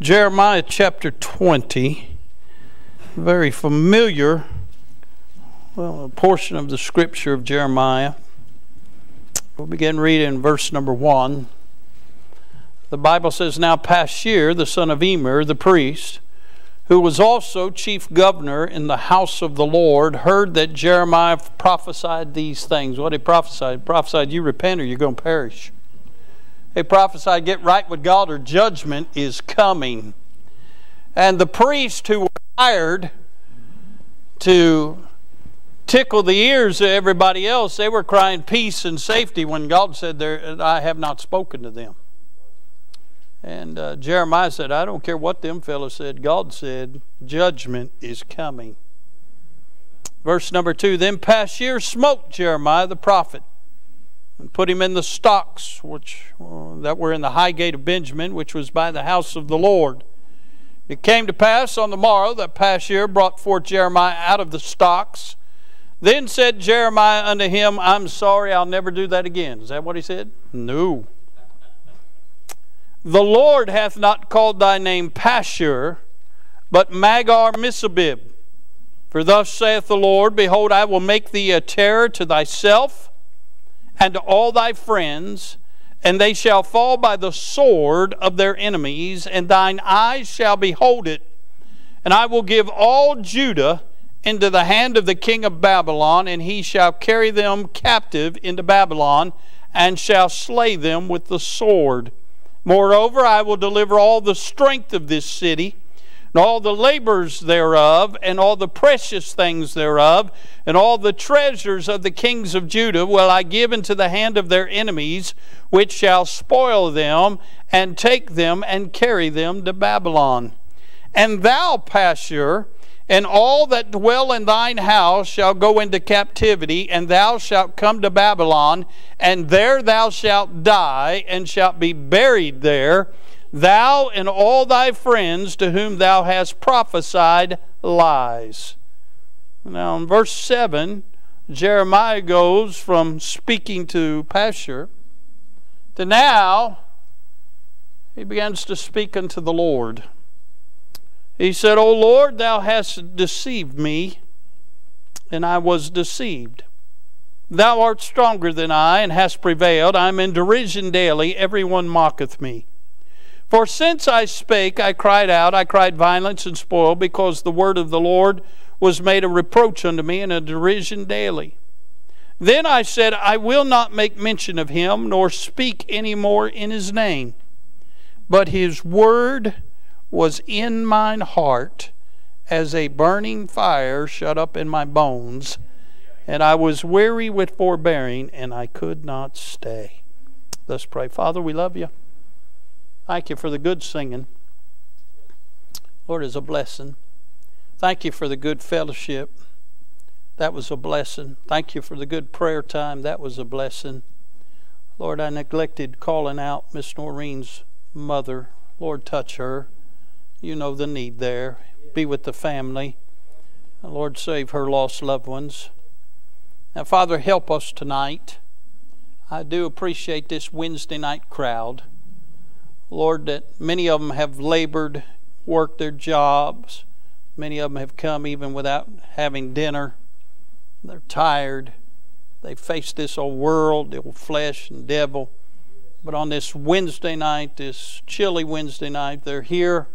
Jeremiah chapter 20, very familiar, well, a portion of the scripture of Jeremiah. We'll begin reading verse number 1. The Bible says, "Now Pashur, the son of Emir, the priest, who was also chief governor in the house of the Lord, heard that Jeremiah prophesied these things." What did he prophesy? He prophesied, you repent or you're going to perish. They prophesied, get right with God or judgment is coming. And the priests who were hired to tickle the ears of everybody else, they were crying peace and safety when God said, I have not spoken to them. And Jeremiah said, I don't care what them fellas said. God said, judgment is coming. Verse number 2, "Then Pashur smote Jeremiah the prophet, and put him in the stocks that were in the high gate of Benjamin, which was by the house of the Lord. It came to pass on the morrow that Pashur brought forth Jeremiah out of the stocks. Then said Jeremiah unto him, I'm sorry, I'll never do that again." Is that what he said? No. "The Lord hath not called thy name Pashur, but Magar-Misabib. For thus saith the Lord, Behold, I will make thee a terror to thyself, and to all thy friends, and they shall fall by the sword of their enemies, and thine eyes shall behold it. And I will give all Judah into the hand of the king of Babylon, and he shall carry them captive into Babylon, and shall slay them with the sword. Moreover, I will deliver all the strength of this city, and all the labors thereof, and all the precious things thereof, and all the treasures of the kings of Judah will I give into the hand of their enemies, which shall spoil them, and take them, and carry them to Babylon. And thou, Pashur, and all that dwell in thine house shall go into captivity, and thou shalt come to Babylon, and there thou shalt die, and shalt be buried there, thou and all thy friends to whom thou hast prophesied lies." Now in verse 7, Jeremiah goes from speaking to Pashur to now he begins to speak unto the Lord. He said, "O Lord, thou hast deceived me, and I was deceived. Thou art stronger than I, and hast prevailed. I am in derision daily, everyone mocketh me. For since I spake, I cried out, I cried violence and spoil, because the word of the Lord was made a reproach unto me and a derision daily. Then I said, I will not make mention of him, nor speak any more in his name. But his word was in mine heart, as a burning fire shut up in my bones, and I was weary with forbearing, and I could not stay." Let's pray. Father, we love you. Thank you for the good singing. Lord, it's a blessing. Thank you for the good fellowship. That was a blessing. Thank you for the good prayer time. That was a blessing. Lord, I neglected calling out Miss Noreen's mother. Lord, touch her. You know the need there. Be with the family. Lord, save her lost loved ones. Now, Father, help us tonight. I do appreciate this Wednesday night crowd. Lord, that many of them have labored, worked their jobs. Many of them have come even without having dinner. They're tired. They face this old world, the old flesh and devil. But on this Wednesday night, this chilly Wednesday night, they're here.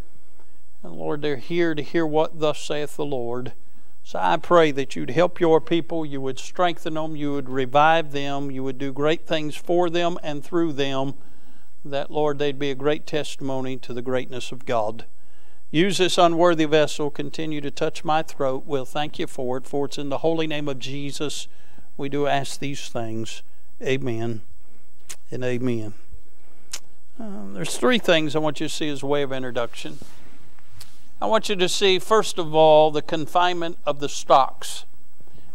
And Lord, they're here to hear what thus saith the Lord. So I pray that you'd help your people, you would strengthen them, you would revive them, you would do great things for them and through them, that, Lord, they'd be a great testimony to the greatness of God. Use this unworthy vessel. Continue to touch my throat. We'll thank you for it, for it's in the holy name of Jesus we do ask these things. Amen and amen. There's three things I want you to see as a way of introduction. I want you to see, first of all, the confinement of the stocks.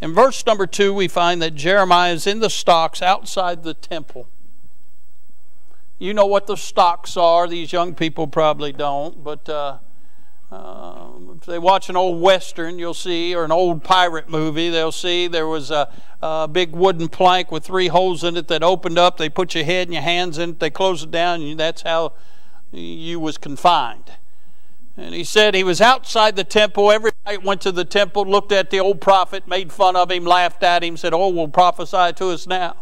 In verse number 2, we find that Jeremiah is in the stocks outside the temple. You know what the stocks are. These young people probably don't, but if they watch an old Western, you'll see, or an old pirate movie, they'll see there was a big wooden plank with 3 holes in it that opened up. They put your head and your hands in it. They closed it down, and that's how you was confined. And he said he was outside the temple. Every night went to the temple, looked at the old prophet, made fun of him, laughed at him, said, "Oh, well, prophesy to us now."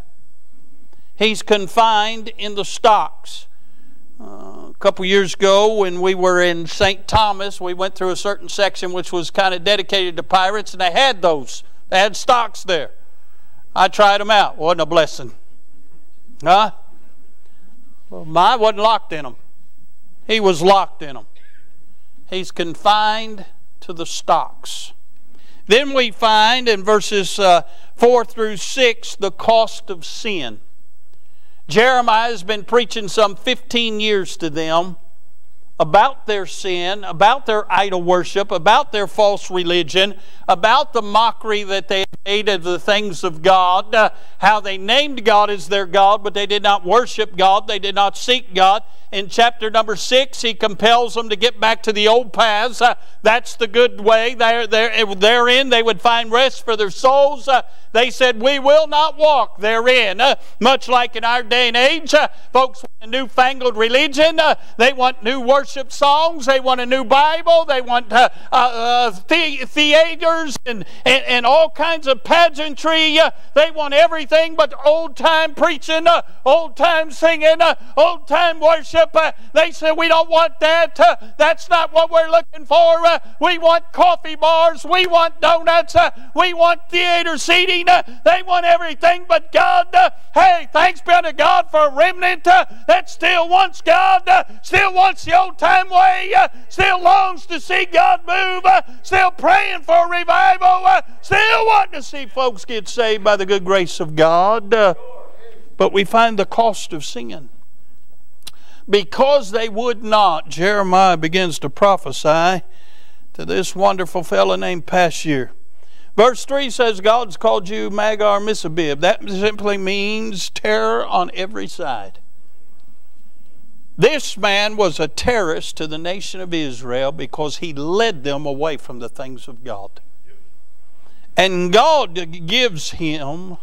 He's confined in the stocks. A couple years ago when we were in St. Thomas, we went through a certain section which was kind of dedicated to pirates, and they had those. They had stocks there. I tried them out. Wasn't a blessing. Huh? Well, mine wasn't locked in them. He was locked in them. He's confined to the stocks. Then we find in verses 4 through 6 the cost of sin. Jeremiah has been preaching some 15 years to them about their sin, about their idol worship, about their false religion, about the mockery that they made of the things of God, how they named God as their God, but they did not worship God, they did not seek God. In chapter number 6, he compels them to get back to the old paths. That's the good way. Therein they would find rest for their souls. They said, "We will not walk therein." Much like in our day and age, folks want a newfangled religion. They want new worship songs. They want a new Bible. They want theaters and all kinds of pageantry. They want everything but old-time preaching, old-time singing, old-time worship. They said, "We don't want that. That's not what we're looking for. We want coffee bars. We want donuts. We want theater seating." They want everything but God. Hey, thanks be unto God for a remnant that still wants God, still wants the old-time way, still longs to see God move, still praying for revival, still wanting to see folks get saved by the good grace of God. But we find the cost of sin. Because they would not, Jeremiah begins to prophesy to this wonderful fellow named Pashur. Verse 3 says, "God's called you Magar-Misabib." That simply means terror on every side. This man was a terrorist to the nation of Israel because he led them away from the things of God. And God gives him,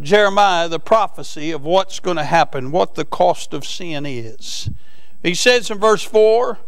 Jeremiah, the prophecy of what's going to happen, what the cost of sin is. He says in verse 4,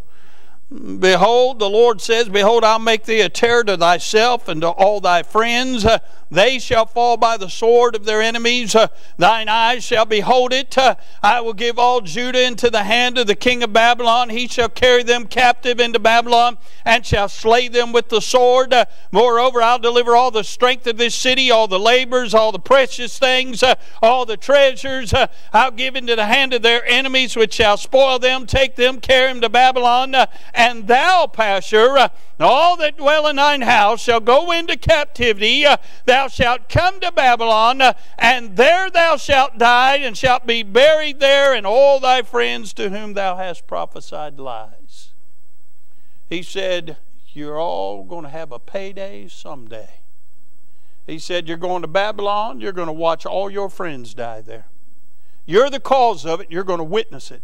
"Behold," the Lord says, "Behold, I'll make thee a terror to thyself and to all thy friends. They shall fall by the sword of their enemies. Thine eyes shall behold it. I will give all Judah into the hand of the king of Babylon. He shall carry them captive into Babylon and shall slay them with the sword. Moreover, I'll deliver all the strength of this city, all the labors, all the precious things, all the treasures. I'll give into the hand of their enemies, which shall spoil them, take them, carry them to Babylon. And thou, Pashur, all that dwell in thine house shall go into captivity. Thou shalt come to Babylon, and there thou shalt die, and shalt be buried there, and all thy friends to whom thou hast prophesied lies." He said, "You're all going to have a payday someday." He said, "You're going to Babylon. You're going to watch all your friends die there. You're the cause of it. You're going to witness it.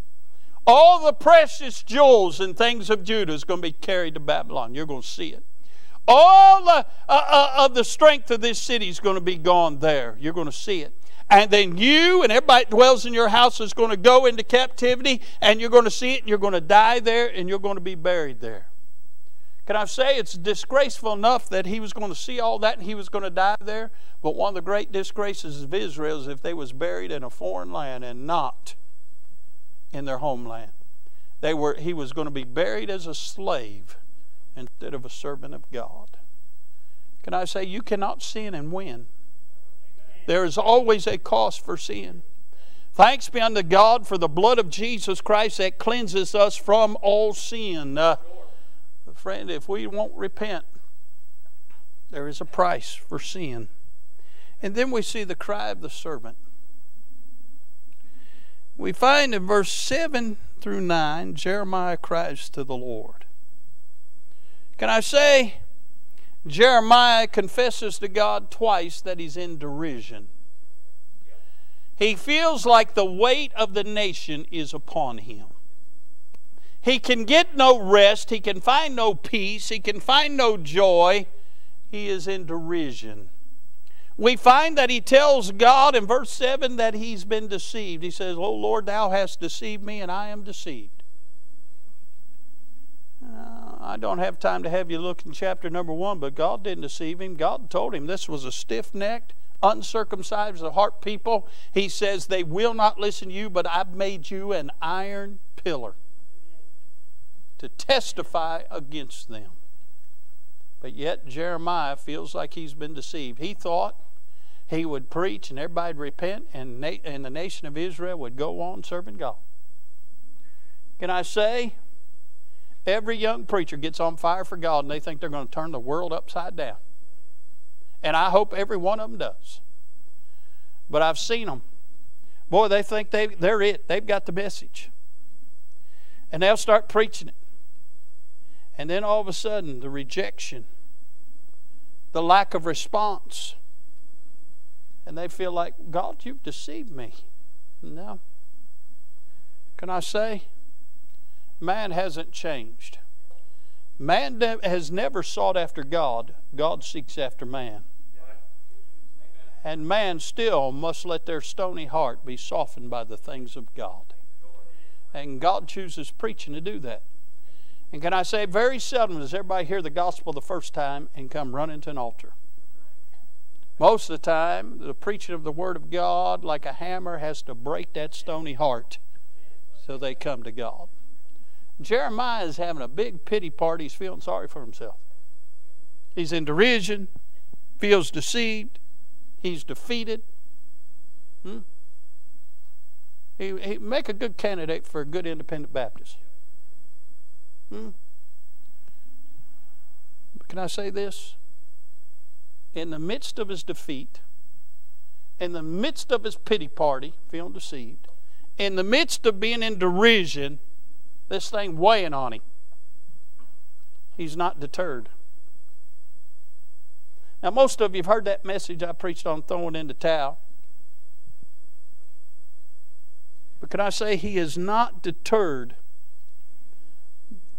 All the precious jewels and things of Judah is going to be carried to Babylon. You're going to see it. All of the strength of this city is going to be gone there. You're going to see it. And then you and everybody that dwells in your house is going to go into captivity, and you're going to see it, and you're going to die there, and you're going to be buried there." Can I say it's disgraceful enough that he was going to see all that and he was going to die there? But one of the great disgraces of Israel is if they was buried in a foreign land and not in their homeland. He was going to be buried as a slave instead of a servant of God. Can I say you cannot sin and win? Amen. There is always a cost for sin. Thanks be unto God for the blood of Jesus Christ that cleanses us from all sin. Friend, if we won't repent, there is a price for sin. And then we see the cry of the servant. We find in verse 7 through 9, Jeremiah cries to the Lord. Can I say, Jeremiah confesses to God twice that he's in derision. He feels like the weight of the nation is upon him. He can get no rest. He can find no peace. He can find no joy. He is in derision. We find that he tells God in verse 7 that he's been deceived. He says, "Oh Lord, thou hast deceived me and I am deceived." I don't have time to have you look in chapter number 1, but God didn't deceive him. God told him this was a stiff-necked, uncircumcised of heart people. He says, they will not listen to you, but I've made you an iron pillar to testify against them. But yet Jeremiah feels like he's been deceived. He thought he would preach and everybody would repent and the nation of Israel would go on serving God. Can I say, every young preacher gets on fire for God and they think they're going to turn the world upside down. And I hope every one of them does. But I've seen them. Boy, they think they're it. They've got the message. And they'll start preaching it. And then all of a sudden, the rejection, the lack of response, and they feel like, God, you've deceived me. No. Can I say, man hasn't changed. Man has never sought after God. God seeks after man. And man still must let their stony heart be softened by the things of God. And God chooses preaching to do that. And can I say, very seldom does everybody hear the gospel the first time and come running to an altar. Most of the time, the preaching of the Word of God, like a hammer, has to break that stony heart so they come to God. Jeremiah is having a big pity party. He's feeling sorry for himself. He's in derision, feels deceived, he's defeated. He'd make a good candidate for a good independent Baptist. But can I say this? In the midst of his defeat, in the midst of his pity party, feeling deceived, in the midst of being in derision, this thing weighing on him, he's not deterred. Now, most of you have heard that message I preached on throwing in the towel. But can I say he is not deterred?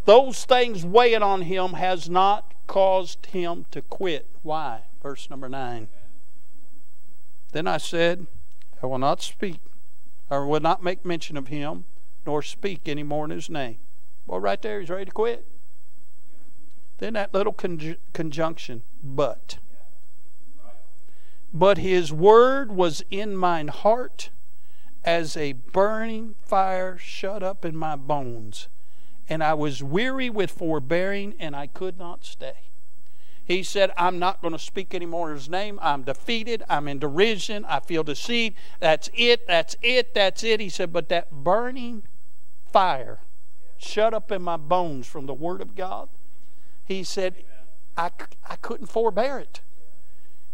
Those things weighing on him has not caused him to quit. Why? Verse number 9. Then I said, I will not speak, or will not make mention of him, nor speak any more in his name. Well, right there, he's ready to quit. Then that little conjunction, but. But his word was in mine heart as a burning fire shut up in my bones. And I was weary with forbearing, and I could not stay. He said, I'm not going to speak anymore in his name. I'm defeated. I'm in derision. I feel deceived. That's it. That's it. That's it. He said, but that burning fire shut up in my bones from the Word of God, he said, I couldn't forbear it.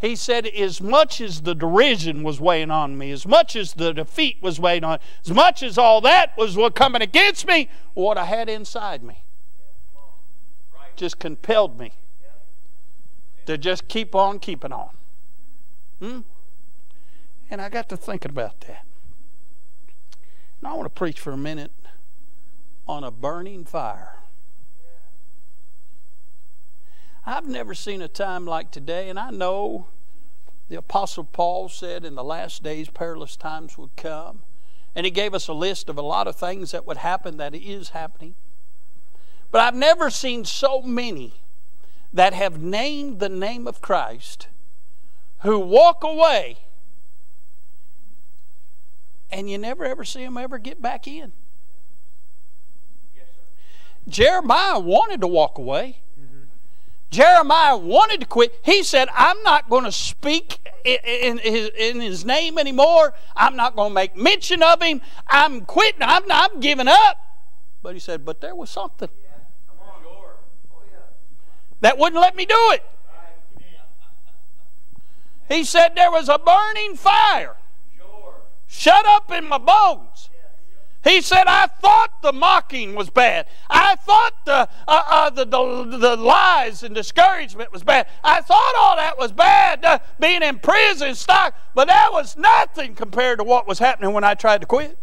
He said, as much as the derision was weighing on me, as much as the defeat was weighing on me, as much as all that was coming against me, what I had inside me just compelled me to just keep on keeping on. And I got to thinking about that. And I want to preach for a minute on a burning fire. I've never seen a time like today, and I know the Apostle Paul said in the last days perilous times would come, and he gave us a list of a lot of things that would happen that is happening. But I've never seen so many that have named the name of Christ who walk away, and you never ever see them ever get back in. Yes, sir. Jeremiah wanted to walk away. Jeremiah wanted to quit. He said, I'm not going to speak in his name anymore. I'm not going to make mention of him. I'm quitting. I'm giving up. But he said, but there was something that wouldn't let me do it. He said, there was a burning fire shut up in my bones. He said, I thought the mocking was bad. I thought the lies and discouragement was bad. I thought all that was bad, being in prison, stock. But that was nothing compared to what was happening when I tried to quit.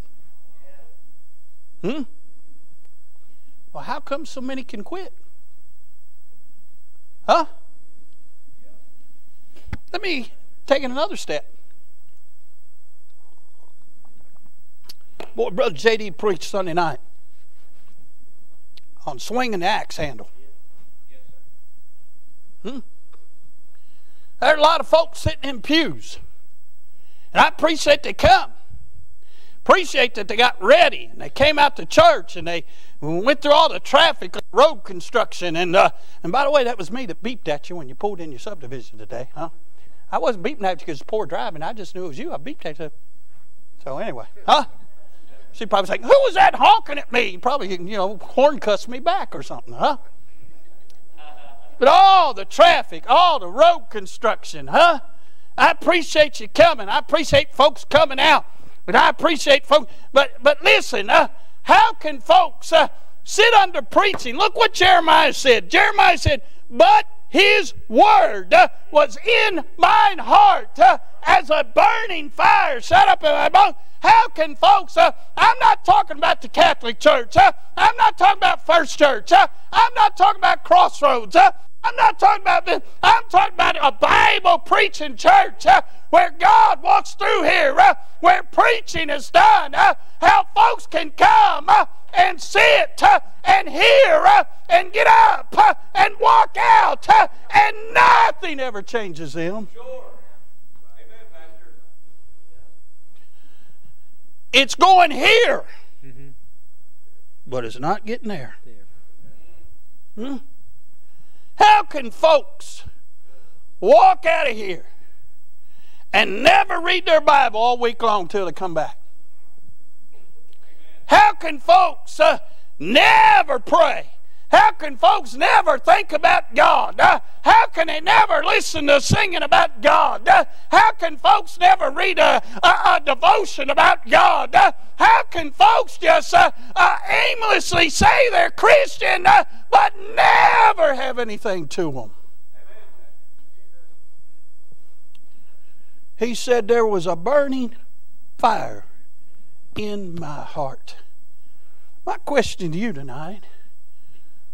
Well, how come so many can quit? Let me take another step. Boy, Brother J.D. preached Sunday night on swinging the axe handle. There are a lot of folks sitting in pews, and I appreciate they come. Appreciate that they got ready and they came out to church and they went through all the traffic, road construction, and by the way, that was me that beeped at you when you pulled in your subdivision today, huh? I wasn't beeping at you because it's poor driving. I just knew it was you. I beeped at you. So anyway, huh? She probably was like, "Who was that honking at me?" Probably, you know, horn cussed me back or something, huh? But all the traffic, all the road construction, huh? I appreciate you coming. I appreciate folks coming out. But I appreciate folks. But listen, how can folks sit under preaching? Look what Jeremiah said. Jeremiah said, "But his word was in mine heart as a burning fire shut up in my bones." How can folks, I'm not talking about the Catholic Church. I'm not talking about First Church. I'm not talking about Crossroads. I'm not talking about this. I'm talking about a Bible preaching church where God walks through here, where preaching is done, how folks can come and sit and hear and get up and walk out and nothing ever changes them. Sure. Amen, Pastor. It's going here, but it's not getting there. How can folks walk out of here and never read their Bible all week long until they come back? How can folks never pray? How can folks never think about God? How can they never listen to singing about God? How can folks never read a devotion about God? How can folks just aimlessly say they're Christian but never have anything to them? He said there was a burning fire in my heart. My question to you tonight,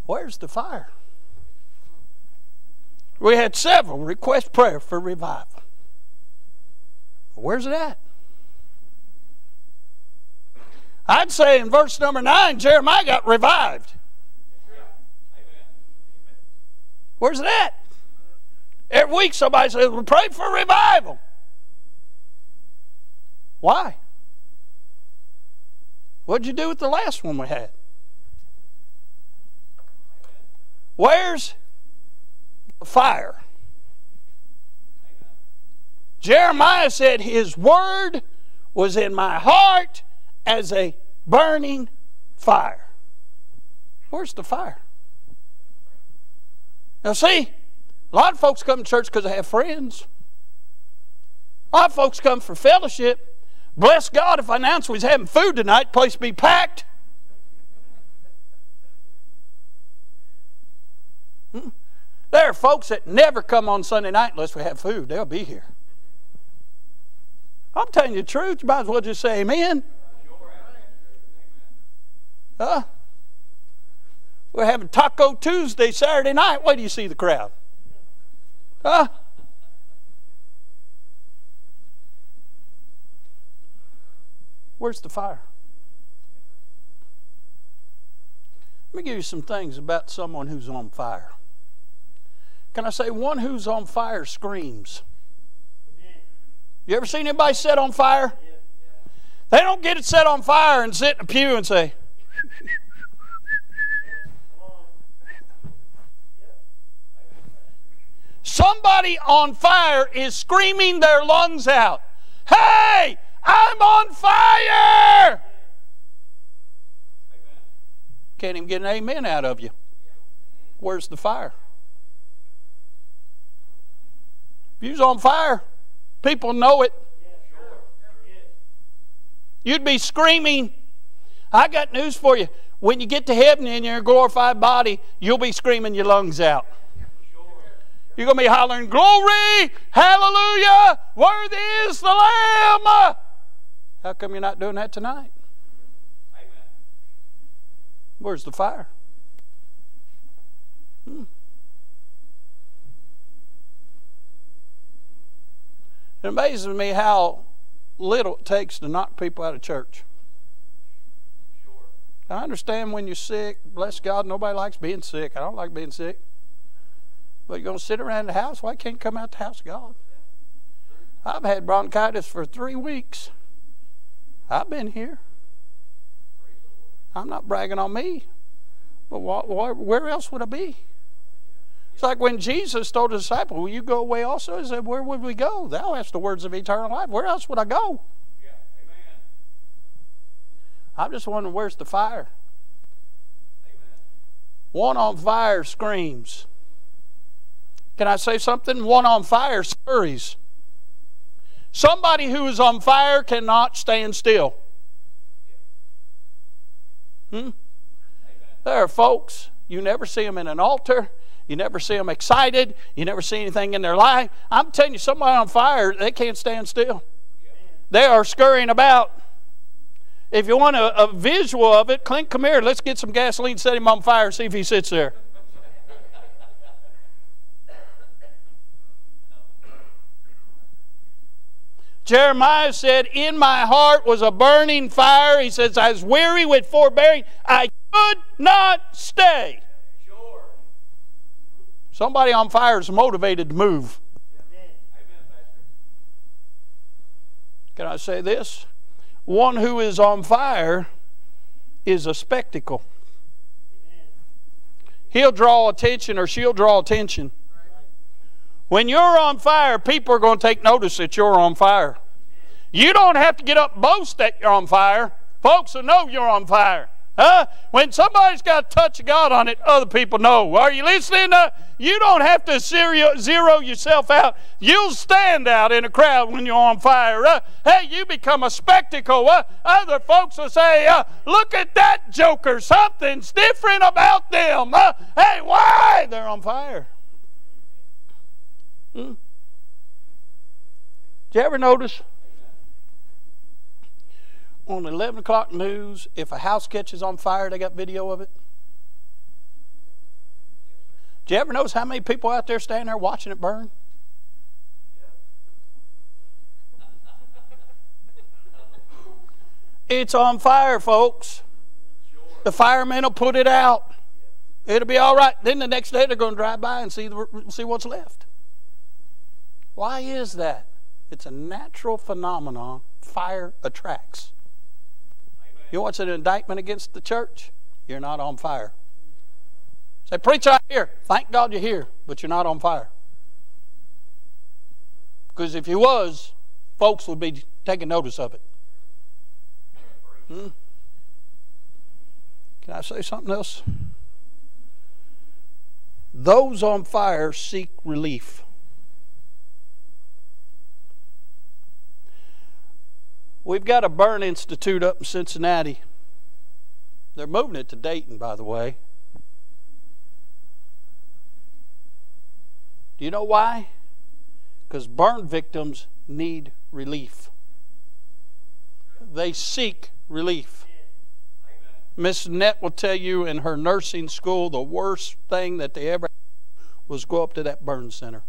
where's the fire? We had several request prayer for revival. Where's it at? I'd say in verse number 9, Jeremiah got revived. Where's it at? Every week somebody says, "We pray for revival." Why? What'd you do with the last one we had? Where's the fire? Jeremiah said his word was in my heart as a burning fire. Where's the fire? Now see, a lot of folks come to church because they have friends. A lot of folks come for fellowship. Bless God if I announce we're having food tonight, place be packed. There are folks that never come on Sunday night unless we have food. They'll be here. I'm telling you the truth. You might as well just say amen. We're having Taco Tuesday Saturday night. Where do you see the crowd? Where's the fire? Let me give you some things about someone who's on fire. Can I say one who's on fire screams? You ever seen anybody set on fire? They don't get it set on fire and sit in a pew and say, somebody on fire is screaming their lungs out, "Hey, I'm on fire!" Can't even get an amen out of you. Where's the fire? If you was on fire, people know it. You'd be screaming. I got news for you. When you get to heaven in your glorified body, you'll be screaming your lungs out. You're going to be hollering, "Glory! Hallelujah! Worthy is the Lamb!" How come you're not doing that tonight? Amen. Where's the fire? It amazes me how little it takes to knock people out of church. Sure. I understand when you're sick. Bless God, nobody likes being sick. I don't like being sick. But you're going to sit around the house? Why can't you come out the house of God? I've had bronchitis for 3 weeks. I've been here. I'm not bragging on me. But where else would I be? It's like when Jesus told the disciples, will you go away also? He said, where would we go? Thou hast the words of eternal life. Where else would I go? Yeah, amen. I'm just wondering, where's the fire? Amen. One on fire screams. Can I say something? One on fire scurries. Somebody who is on fire cannot stand still. There are folks, you never see them in an altar. You never see them excited. You never see anything in their life. I'm telling you, somebody on fire, they can't stand still. They are scurrying about. If you want a visual of it, Clint, come here. Let's get some gasoline, set him on fire, see if he sits there. Jeremiah said, in my heart was a burning fire. He says, I was weary with forbearing. I could not stay. Somebody on fire is motivated to move. Amen. Can I say this? One who is on fire is a spectacle. Amen. He'll draw attention, or she'll draw attention. Right. When you're on fire, people are going to take notice that you're on fire. You don't have to get up and boast that you're on fire. Folks will know you're on fire. Huh? When somebody's got a touch of God on it, other people know. Are you listening? You don't have to zero yourself out. You'll stand out in a crowd when you're on fire. Hey, you become a spectacle. Other folks will say, look at that joker. Something's different about them. Hey, why? They're on fire. Did you ever notice? On the 11 o'clock news, if a house catches on fire, they got video of it. Do you ever notice how many people out there standing there watching it burn? It's on fire, folks. The firemen will put it out. It'll be all right. Then the next day they're going to drive by and see what's left. Why is that? It's a natural phenomenon. Fire attracts. You know what's an indictment against the church? You're not on fire. Say, preacher, I'm here. Thank God you're here, but you're not on fire. Because if you was, folks would be taking notice of it. Can I say something else? Those on fire seek relief. We've got a burn institute up in Cincinnati. They're moving it to Dayton, by the way. Do you know why? Because burn victims need relief. They seek relief. Miss Nett will tell you in her nursing school, the worst thing that they ever had was go up to that burn center.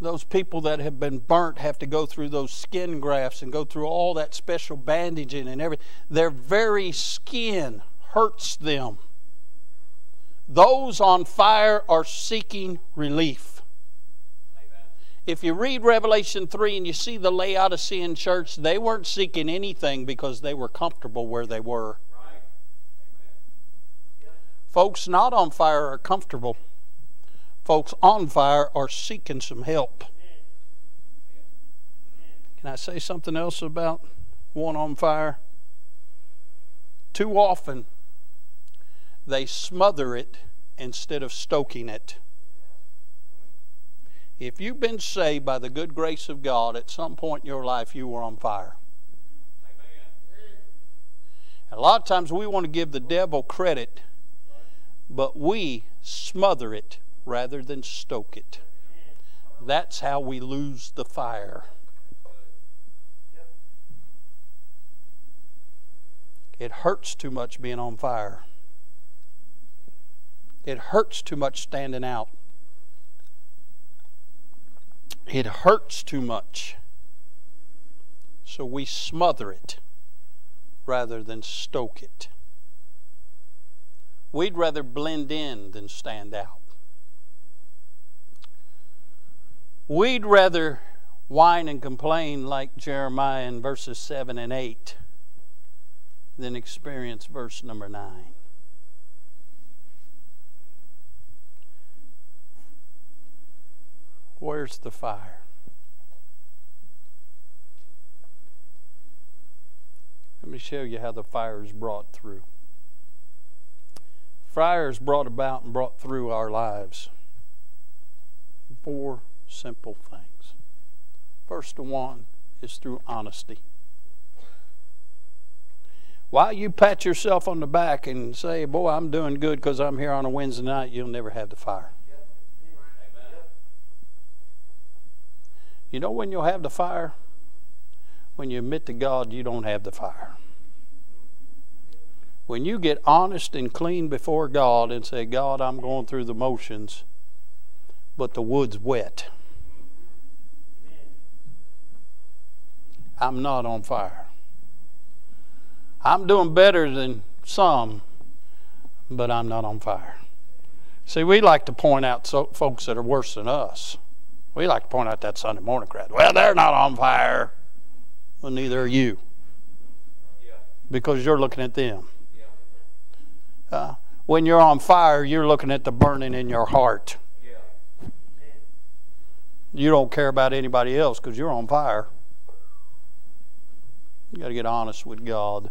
Those people that have been burnt have to go through those skin grafts and go through all that special bandaging and everything. Their very skin hurts them. Those on fire are seeking relief. Amen. If you read Revelation 3 and you see the Laodicean church, they weren't seeking anything because they were comfortable where they were. Right. Amen. Folks not on fire are comfortable. Folks on fire are seeking some help. Can I say something else about one on fire? Too often, they smother it instead of stoking it. If you've been saved by the good grace of God, at some point in your life you were on fire. A lot of times we want to give the devil credit, but we smother it rather than stoke it. That's how we lose the fire. It hurts too much being on fire. It hurts too much standing out. It hurts too much. So we smother it rather than stoke it. We'd rather blend in than stand out. We'd rather whine and complain like Jeremiah in verses 7 and 8 than experience verse number 9. Where's the fire? Let me show you how the fire is brought through. Fire is brought about and brought through our lives. 4 simple things. First one is through honesty. While you pat yourself on the back and say, boy, I'm doing good because I'm here on a Wednesday night, you'll never have the fire. Amen. You know when you'll have the fire? When you admit to God you don't have the fire. When you get honest and clean before God and say, God, I'm going through the motions, but the wood's wet. I'm not on fire. I'm doing better than some, but I'm not on fire. See, we like to point out folks that are worse than us. We like to point out that Sunday morning crowd. Well, they're not on fire. Well, neither are you, because you're looking at them. When you're on fire, you're looking at the burning in your heart. You don't care about anybody else because you're on fire. You got to get honest with God.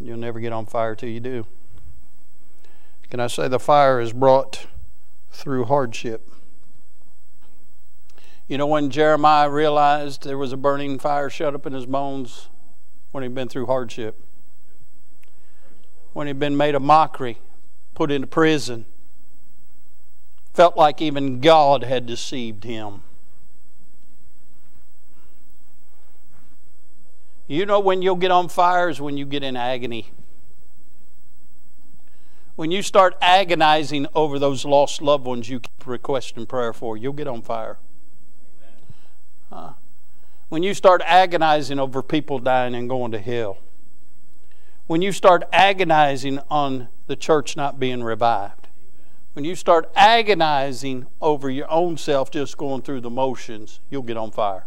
You'll never get on fire till you do. Can I say the fire is brought through hardship? You know, when Jeremiah realized there was a burning fire shut up in his bones, when he'd been through hardship, when he'd been made a mockery, put into prison, felt like even God had deceived him. You know when you'll get on fire is when you get in agony. When you start agonizing over those lost loved ones you keep requesting prayer for, you'll get on fire. When you start agonizing over people dying and going to hell. When you start agonizing on the church not being revived. When you start agonizing over your own self just going through the motions, you'll get on fire.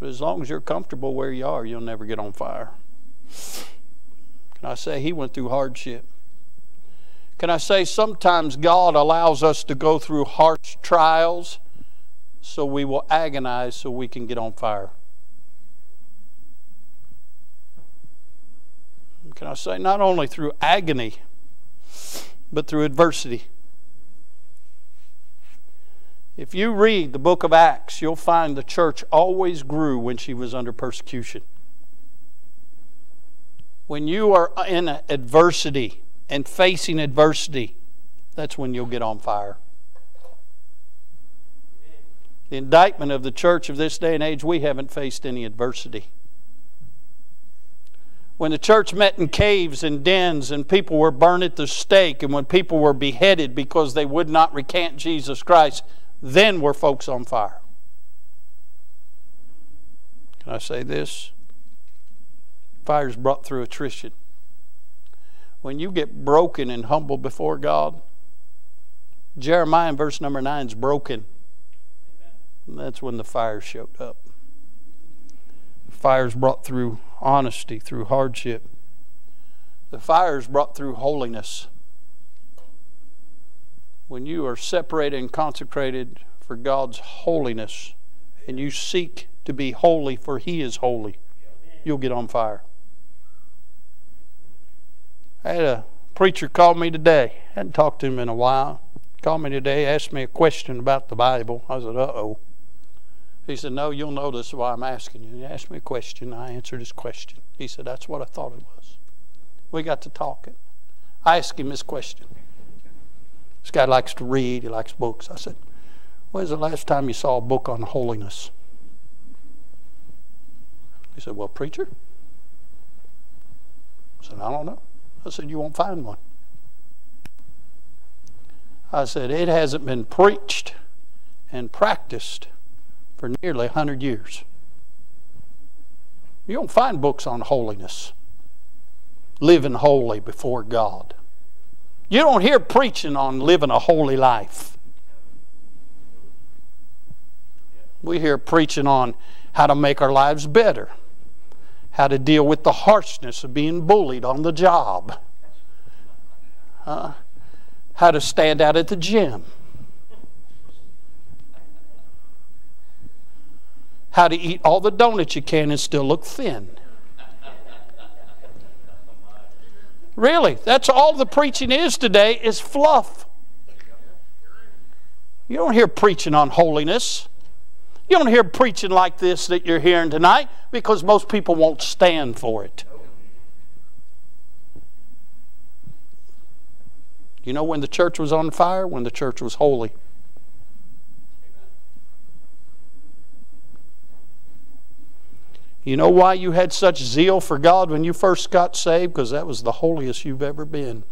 But as long as you're comfortable where you are, you'll never get on fire. Can I say he went through hardship? Can I say sometimes God allows us to go through harsh trials so we will agonize so we can get on fire? Can I say not only through agony, but through adversity? If you read the book of Acts, you'll find the church always grew when she was under persecution. When you are in adversity and facing adversity, that's when you'll get on fire. The indictment of the church of this day and age, we haven't faced any adversity. When the church met in caves and dens and people were burned at the stake and when people were beheaded because they would not recant Jesus Christ, then were folks on fire. Can I say this? Fire is brought through attrition. When you get broken and humble before God, Jeremiah in verse number 9 is broken. That's when the fire showed up. The fire's brought through honesty, through hardship. The fire's brought through holiness. When you are separated and consecrated for God's holiness and you seek to be holy for He is holy, you'll get on fire. I had a preacher call me today. I hadn't talked to him in a while. He called me today, asked me a question about the Bible. I said, uh-oh. He said, no, you'll notice why I'm asking you. He asked me a question. I answered his question. He said, that's what I thought it was. We got to talking. I asked him this question. This guy likes to read. He likes books. I said, when's the last time you saw a book on holiness? He said, well, preacher? I said, I don't know. I said, you won't find one. I said, it hasn't been preached and practiced for nearly 100 years. You don't find books on holiness, living holy before God. You don't hear preaching on living a holy life. We hear preaching on how to make our lives better, how to deal with the harshness of being bullied on the job, how to stand out at the gym, how to eat all the donuts you can and still look thin. Really, that's all the preaching is today, is fluff. You don't hear preaching on holiness. You don't hear preaching like this that you're hearing tonight, because most people won't stand for it. You know when the church was on fire? When the church was holy. You know why you had such zeal for God when you first got saved? Because that was the holiest you've ever been.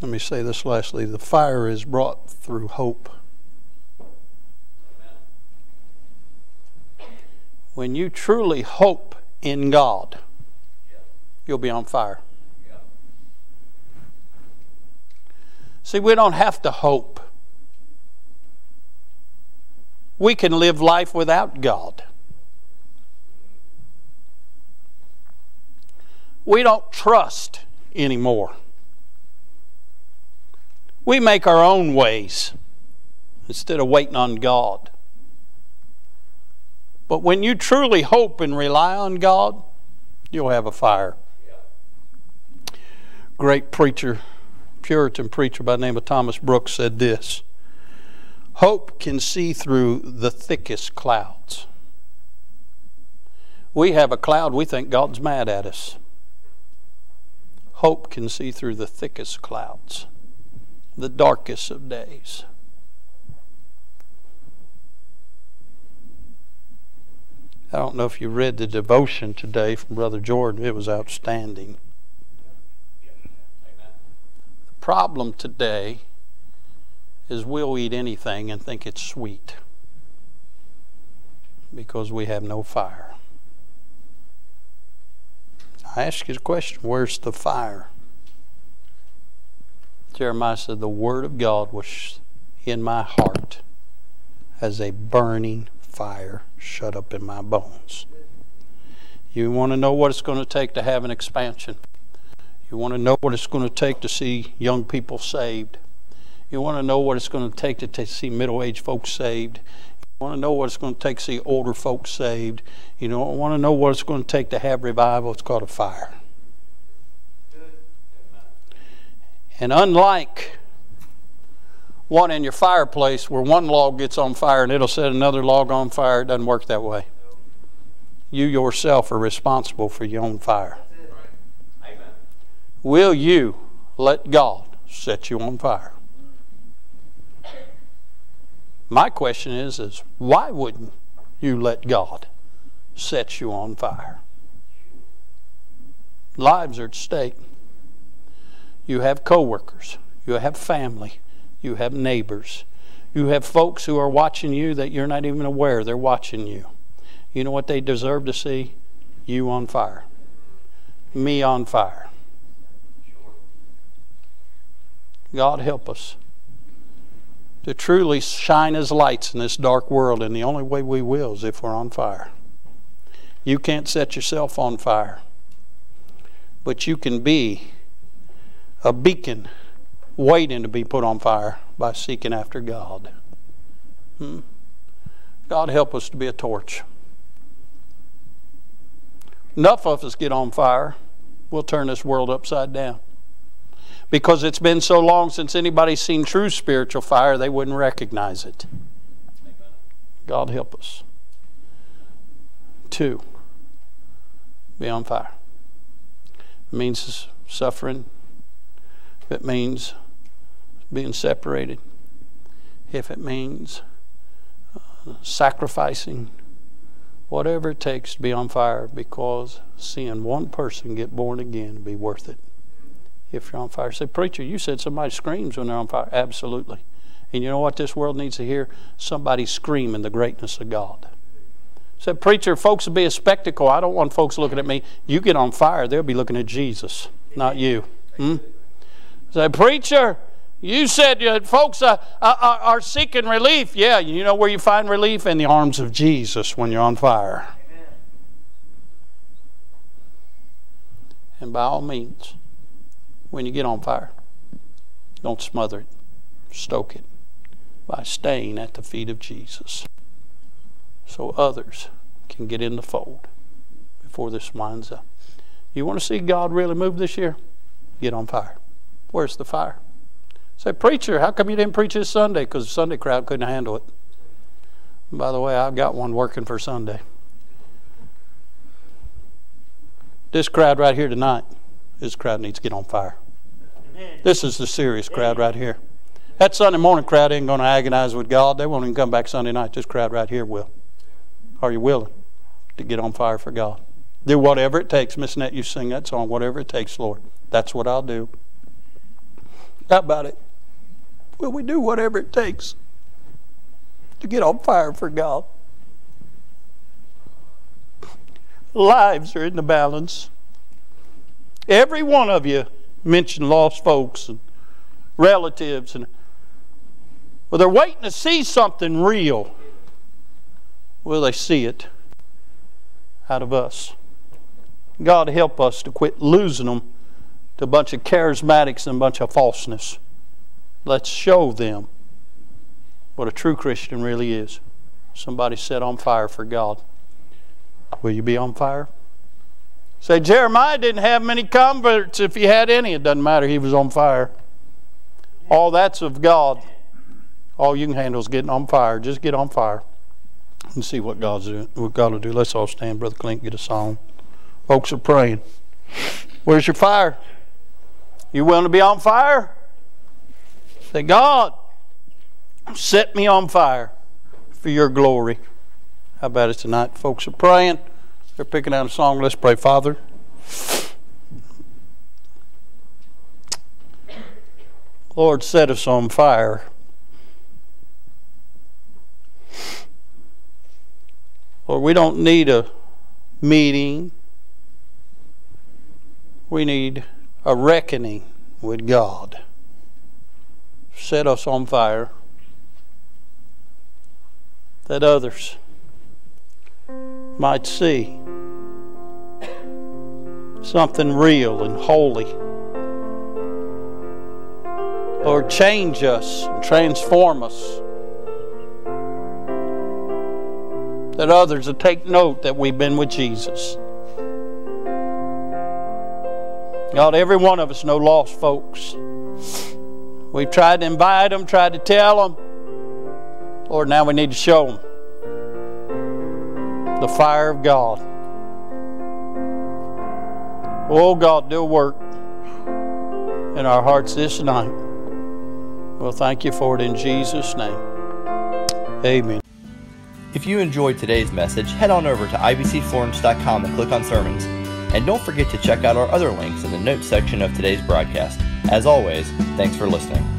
Let me say this lastly. The fire is brought through hope. When you truly hope in God, you'll be on fire. See, we don't have to hope. We can live life without God. We don't trust anymore. We make our own ways instead of waiting on God. But when you truly hope and rely on God, you'll have a fire. Great preacher, Puritan preacher by the name of Thomas Brooks said this: hope can see through the thickest clouds. We have a cloud, we think God's mad at us. Hope can see through the thickest clouds, the darkest of days. I don't know if you read the devotion today from Brother Jordan. It was outstanding. The problem today is we'll eat anything and think it's sweet because we have no fire. I ask you the question, where's the fire? Jeremiah said, the word of God was in my heart as a burning fire shut up in my bones. You want to know what it's going to take to have an expansion. You want to know what it's going to take to see young people saved. You want to know what it's going to take to see middle-aged folks saved. You want to know what it's going to take to see older folks saved. You don't want to know what it's going to take to have revival. It's called a fire. And unlike one in your fireplace where one log gets on fire and it'll set another log on fire, it doesn't work that way. You yourself are responsible for your own fire. Will you let God set you on fire? My question is why wouldn't you let God set you on fire? Lives are at stake. You have co-workers. You have family. You have neighbors. You have folks who are watching you that you're not even aware they're watching you. You know what they deserve to see? You on fire. Me on fire. God help us to truly shine as lights in this dark world, and the only way we will is if we're on fire. You can't set yourself on fire, but you can be a beacon waiting to be put on fire by seeking after God. God help us to be a torch. Enough of us get on fire, we'll turn this world upside down. Because it's been so long since anybody's seen true spiritual fire, they wouldn't recognize it. God help us to be on fire. It means suffering. If it means being separated. If it means sacrificing. Whatever it takes to be on fire, because seeing one person get born again would be worth it. If you're on fire. Say, preacher, you said somebody screams when they're on fire. Absolutely. And you know what this world needs to hear? Somebody screaming the greatness of God. Said, preacher, folks will be a spectacle. I don't want folks looking at me. You get on fire, they'll be looking at Jesus, not you. Hmm? Said, preacher, you said folks are seeking relief. Yeah, you know where you find relief? In the arms of Jesus when you're on fire. Amen. And by all means, when you get on fire, don't smother it. Stoke it by staying at the feet of Jesus, so others can get in the fold before this winds up. You want to see God really move this year? Get on fire. Where's the fire? Say, preacher, how come you didn't preach this Sunday? Because the Sunday crowd couldn't handle it. And by the way, I've got one working for Sunday. This crowd right here tonight, this crowd needs to get on fire. Amen. This is the serious crowd right here. That Sunday morning crowd ain't going to agonize with God. They won't even come back Sunday night. This crowd right here will. Are you willing to get on fire for God? Do whatever it takes. Miss Nett, you sing that song, whatever it takes, Lord. That's what I'll do. How about it? Will we do whatever it takes to get on fire for God? Lives are in the balance. Every one of you mentioned lost folks and relatives, and well, they're waiting to see something real. Will they see it out of us? God help us to quit losing them to a bunch of charismatics and a bunch of falseness. Let's show them what a true Christian really is. Somebody set on fire for God. Will you be on fire? Say, Jeremiah didn't have many converts. If he had any, it doesn't matter. He was on fire. All that's of God. All you can handle is getting on fire. Just get on fire and see what God's doing, what God will do. Let's all stand. Brother Clint, get a song. Folks are praying. Where's your fire? You willing to be on fire? Say, God, set me on fire for your glory. How about it tonight? Folks are praying. They're picking out a song. Let's pray. Father, Lord, set us on fire. Lord, we don't need a meeting. We need a reckoning with God. Set us on fire that others might see something real and holy. Lord, change us and transform us, that others will take note that we've been with Jesus. God, every one of us know lost folks. We've tried to invite them, tried to tell them. Lord, now we need to show them the fire of God. Oh, God, do a work in our hearts this night. Well, thank you for it in Jesus' name. Amen. If you enjoyed today's message, head on over to IBCFlorence.com and click on Sermons. And don't forget to check out our other links in the notes section of today's broadcast. As always, thanks for listening.